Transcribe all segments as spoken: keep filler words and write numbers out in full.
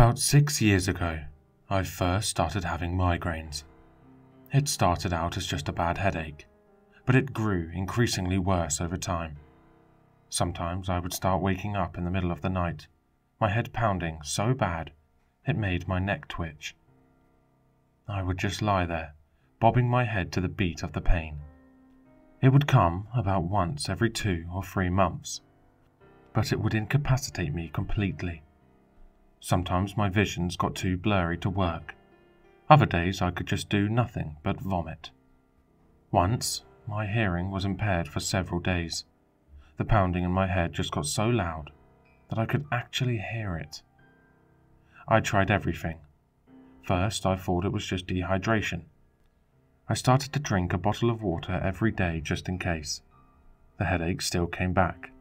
About six years ago, I first started having migraines. It started out as just a bad headache, but it grew increasingly worse over time. Sometimes I would start waking up in the middle of the night, my head pounding so bad it made my neck twitch. I would just lie there, bobbing my head to the beat of the pain. It would come about once every two or three months, but it would incapacitate me completely. Sometimes my visions got too blurry to work. Other days I could just do nothing but vomit. Once, my hearing was impaired for several days. The pounding in my head just got so loud that I could actually hear it. I tried everything. First, I thought it was just dehydration. I started to drink a bottle of water every day just in case. The headache still came back,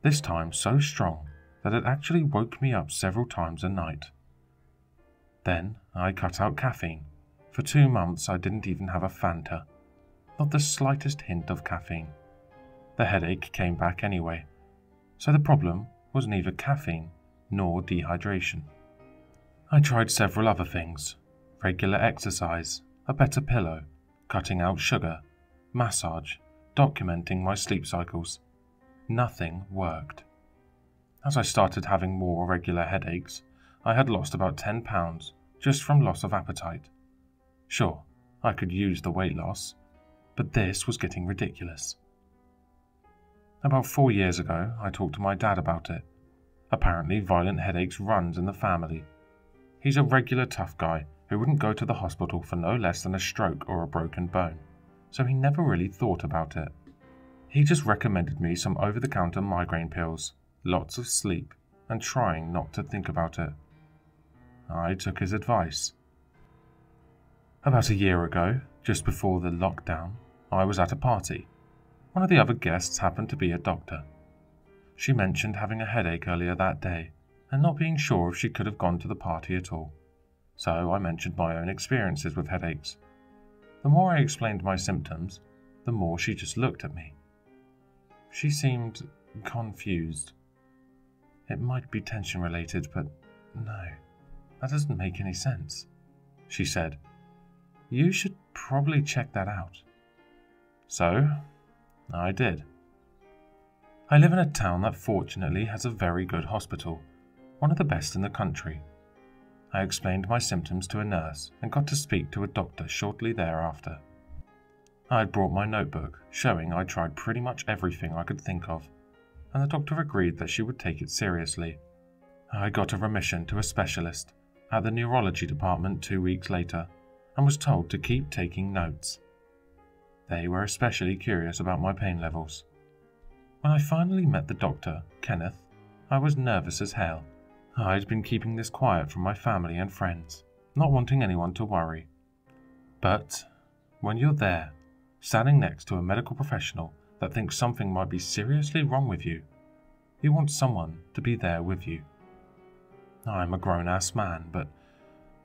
this time so strong that it actually woke me up several times a night. Then I cut out caffeine. For two months I didn't even have a Fanta, not the slightest hint of caffeine. The headache came back anyway, so the problem was neither caffeine nor dehydration. I tried several other things, regular exercise, a better pillow, cutting out sugar, massage, documenting my sleep cycles. Nothing worked. As I started having more regular headaches, I had lost about ten pounds just from loss of appetite. Sure, I could use the weight loss, but this was getting ridiculous. About four years ago, I talked to my dad about it. Apparently, violent headaches runs in the family. He's a regular tough guy who wouldn't go to the hospital for no less than a stroke or a broken bone, so he never really thought about it. He just recommended me some over-the-counter migraine pills, lots of sleep, and trying not to think about it. I took his advice. About a year ago, just before the lockdown, I was at a party. One of the other guests happened to be a doctor. She mentioned having a headache earlier that day and not being sure if she could have gone to the party at all. So I mentioned my own experiences with headaches. The more I explained my symptoms, the more she just looked at me. She seemed confused. It might be tension related, but no, that doesn't make any sense. She said, "You should probably check that out." So, I did. I live in a town that fortunately has a very good hospital, one of the best in the country. I explained my symptoms to a nurse and got to speak to a doctor shortly thereafter. I had brought my notebook, showing I tried pretty much everything I could think of, and the doctor agreed that she would take it seriously. I got a remission to a specialist at the neurology department two weeks later and was told to keep taking notes. They were especially curious about my pain levels. When I finally met the doctor, Kenneth, I was nervous as hell. I had been keeping this quiet from my family and friends, not wanting anyone to worry. But when you're there, standing next to a medical professional that thinks something might be seriously wrong with you, you want someone to be there with you. I'm a grown-ass man, but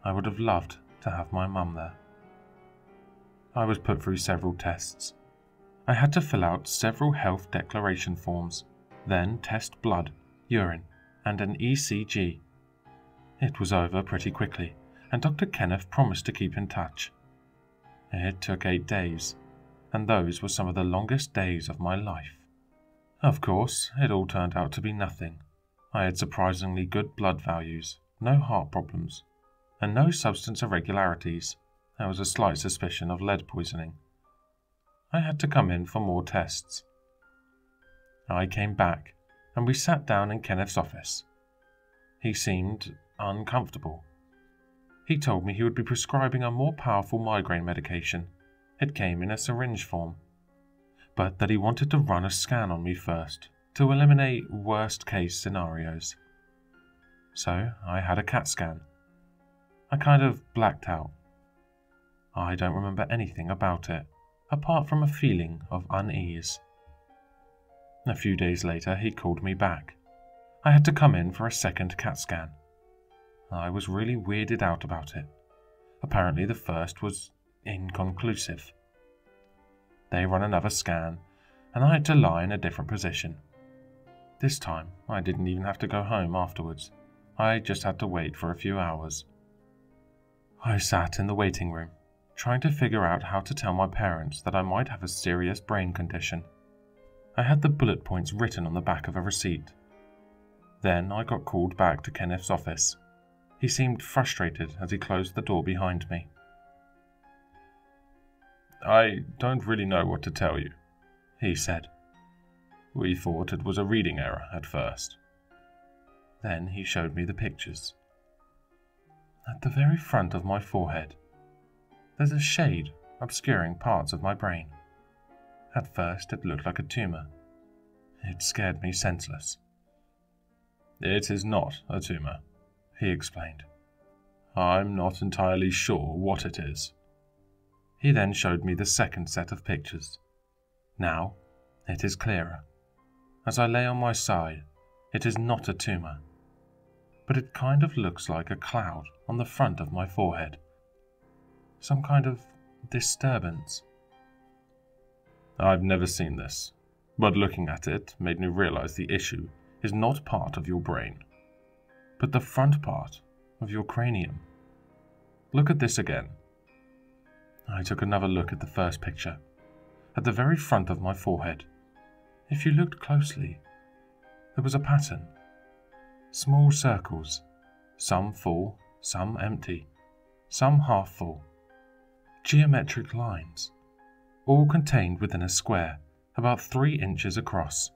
I would have loved to have my mum there. I was put through several tests. I had to fill out several health declaration forms, then test blood, urine, and an E C G. It was over pretty quickly, and Doctor Kenneth promised to keep in touch. It took eight days, and those were some of the longest days of my life. Of course, it all turned out to be nothing. I had surprisingly good blood values, no heart problems, and no substance irregularities. There was a slight suspicion of lead poisoning. I had to come in for more tests. I came back, and we sat down in Kenneth's office. He seemed uncomfortable. He told me he would be prescribing a more powerful migraine medication. It came in a syringe form, but that he wanted to run a scan on me first, to eliminate worst-case scenarios. So I had a CAT scan. I kind of blacked out. I don't remember anything about it, apart from a feeling of unease. A few days later, he called me back. I had to come in for a second CAT scan. I was really weirded out about it. Apparently the first was inconclusive. They ran another scan, and I had to lie in a different position. This time, I didn't even have to go home afterwards. I just had to wait for a few hours. I sat in the waiting room, trying to figure out how to tell my parents that I might have a serious brain condition. I had the bullet points written on the back of a receipt. Then I got called back to Kenneth's office. He seemed frustrated as he closed the door behind me. "I don't really know what to tell you," he said. "We thought it was a reading error at first." Then he showed me the pictures. At the very front of my forehead, there's a shade obscuring parts of my brain. At first it looked like a tumour. It scared me senseless. "It is not a tumour," he explained. "I'm not entirely sure what it is." He then showed me the second set of pictures. Now it is clearer. As I lay on my side, it is not a tumour, but it kind of looks like a cloud on the front of my forehead. Some kind of disturbance. "I've never seen this, but looking at it made me realize the issue is not part of your brain, but the front part of your cranium. Look at this again." I took another look at the first picture, at the very front of my forehead. If you looked closely, there was a pattern. Small circles, some full, some empty, some half full. Geometric lines, all contained within a square about three inches across.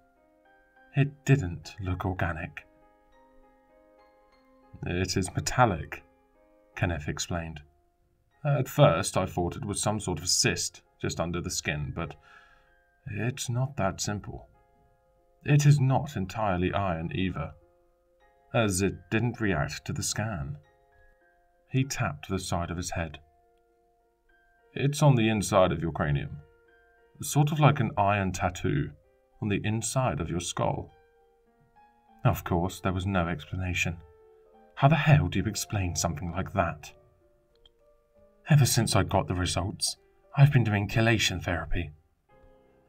It didn't look organic. "It is metallic," Kenneth explained. "At first I thought it was some sort of cyst just under the skin, but it's not that simple. It is not entirely iron either, as it didn't react to the scan." He tapped the side of his head. "It's on the inside of your cranium, sort of like an iron tattoo on the inside of your skull." Of course, there was no explanation. How the hell do you explain something like that? Ever since I got the results, I've been doing chelation therapy.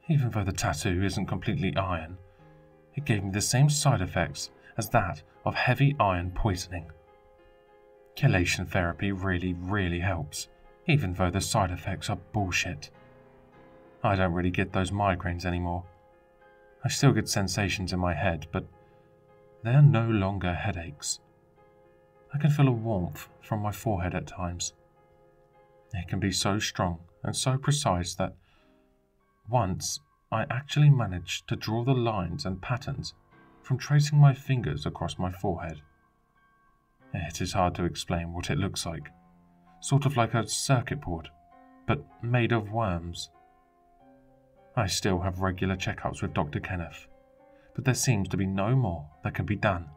Even though the tattoo isn't completely iron, it gave me the same side effects as that of heavy iron poisoning. Chelation therapy really, really helps, even though the side effects are bullshit. I don't really get those migraines anymore. I still get sensations in my head, but they're no longer headaches. I can feel a warmth from my forehead at times. It can be so strong and so precise that once I actually managed to draw the lines and patterns from tracing my fingers across my forehead. It is hard to explain what it looks like. Sort of like a circuit board, but made of worms. I still have regular checkups with Doctor Kenneth, but there seems to be no more that can be done.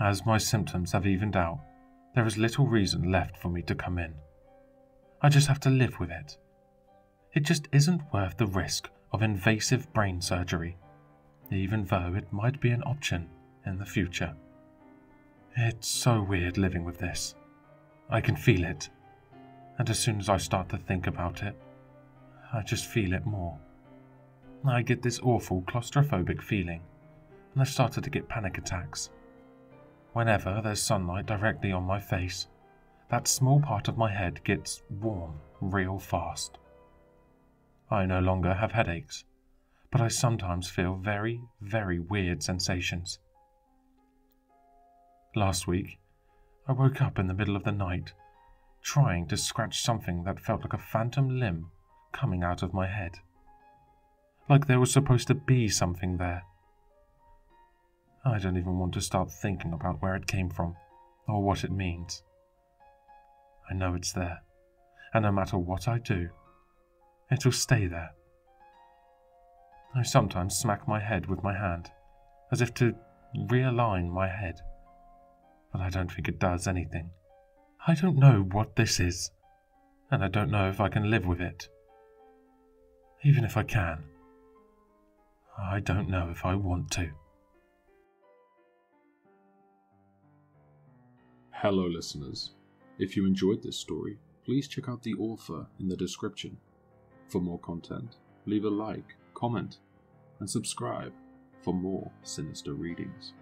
As my symptoms have evened out, there is little reason left for me to come in. I just have to live with it. It just isn't worth the risk of invasive brain surgery, even though it might be an option in the future. It's so weird living with this. I can feel it, and as soon as I start to think about it, I just feel it more. I get this awful claustrophobic feeling, and I've started to get panic attacks. Whenever there's sunlight directly on my face, that small part of my head gets warm real fast. I no longer have headaches, but I sometimes feel very, very weird sensations. Last week, I woke up in the middle of the night, trying to scratch something that felt like a phantom limb coming out of my head. Like there was supposed to be something there. I don't even want to start thinking about where it came from, or what it means. I know it's there, and no matter what I do, it'll stay there. I sometimes smack my head with my hand, as if to realign my head. But I don't think it does anything. I don't know what this is, and I don't know if I can live with it. Even if I can, I don't know if I want to. Hello listeners. If you enjoyed this story, please check out the author in the description. For more content, leave a like, comment, and subscribe for more sinister readings.